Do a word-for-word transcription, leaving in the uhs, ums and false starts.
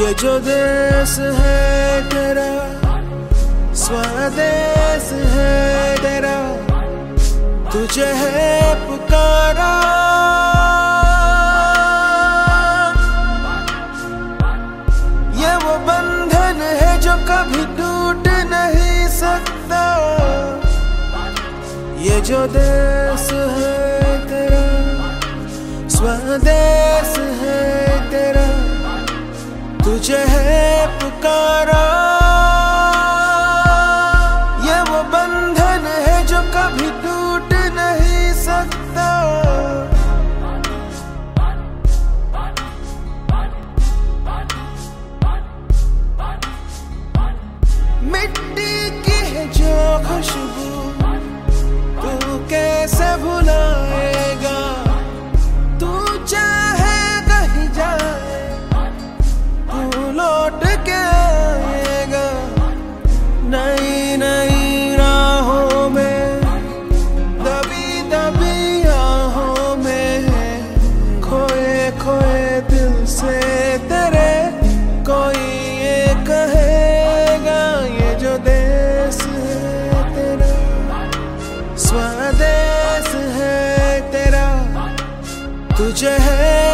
ये जो देश है तेरा स्वदेश है तेरा, तुझे है पुकारा ये वो बंधन है जो कभी टूट नहीं सकता। ये जो देश है तेरा स्वदेश है तेरा, तुझे है पुकारा ये वो बंधन है जो कभी टूट नहीं सकता। मिट्टी की है जो खुशबू तू कैसे भुलाएगा, तू चाहे कहीं जाए लौट के आएगा। नई नई राहों में दबी दबी आहों में खोए खोए दिल से तेरे कोई ये कहेगा। ये जो देश है तेरा स्वदेश है तेरा, तुझे है